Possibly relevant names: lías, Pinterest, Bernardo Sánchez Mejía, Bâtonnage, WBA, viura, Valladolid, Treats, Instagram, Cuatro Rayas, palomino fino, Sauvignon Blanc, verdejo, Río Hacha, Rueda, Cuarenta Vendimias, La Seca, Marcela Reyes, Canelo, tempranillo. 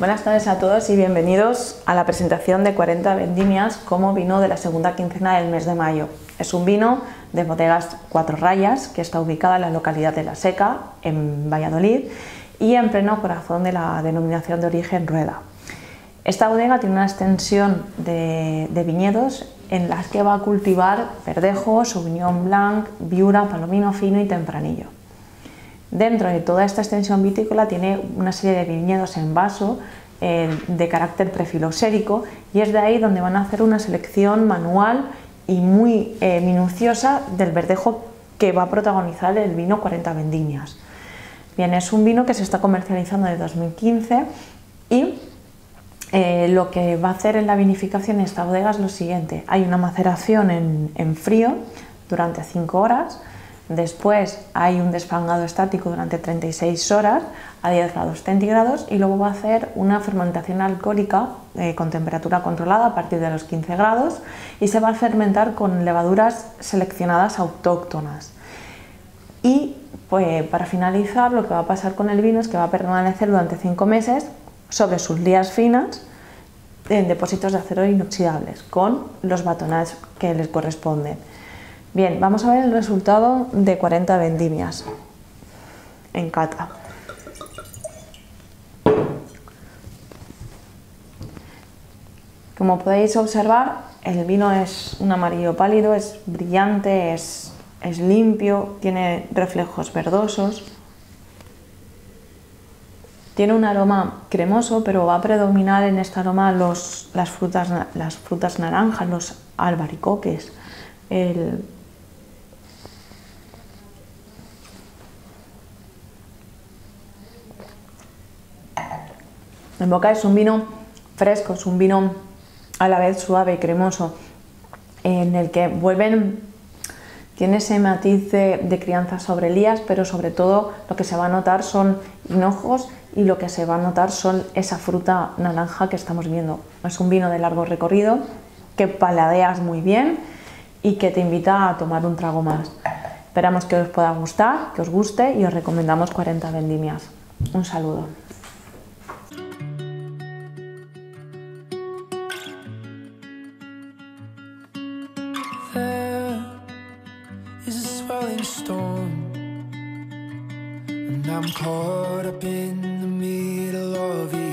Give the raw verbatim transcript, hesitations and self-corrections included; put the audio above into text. Buenas tardes a todos y bienvenidos a la presentación de Cuarenta Vendimias como vino de la segunda quincena del mes de mayo. Es un vino de bodegas Cuatro Rayas que está ubicada en la localidad de La Seca, en Valladolid, y en pleno corazón de la denominación de origen Rueda. Esta bodega tiene una extensión de, de viñedos en las que va a cultivar verdejo, Sauvignon Blanc, viura, palomino fino y tempranillo. Dentro de toda esta extensión vitícola tiene una serie de viñedos en vaso eh, de carácter prefilosérico, y es de ahí donde van a hacer una selección manual y muy eh, minuciosa del verdejo que va a protagonizar el vino Cuarenta Vendimias. Bien, es un vino que se está comercializando de dos mil quince y eh, lo que va a hacer en la vinificación en esta bodega es lo siguiente: hay una maceración en, en frío durante cinco horas. Después hay un desfangado estático durante treinta y seis horas a diez grados centígrados, y luego va a hacer una fermentación alcohólica eh, con temperatura controlada a partir de los quince grados, y se va a fermentar con levaduras seleccionadas autóctonas. Y pues, para finalizar, lo que va a pasar con el vino es que va a permanecer durante cinco meses sobre sus finas en depósitos de acero inoxidables con los batonajes que les corresponden. Bien, vamos a ver el resultado de Cuarenta Vendimias en cata. Como podéis observar, el vino es un amarillo pálido, es brillante, es, es limpio, tiene reflejos verdosos. Tiene un aroma cremoso, pero va a predominar en este aroma los, las, frutas, las frutas naranjas, los albaricoques, el... En boca es un vino fresco, es un vino a la vez suave y cremoso, en el que vuelven, tiene ese matiz de, de crianza sobre lías, pero sobre todo lo que se va a notar son hinojos, y lo que se va a notar son esa fruta naranja que estamos viendo. Es un vino de largo recorrido, que paladeas muy bien y que te invita a tomar un trago más. Esperamos que os pueda gustar, que os guste, y os recomendamos Cuarenta Vendimias. Un saludo. Storm, and I'm caught up in the middle of it.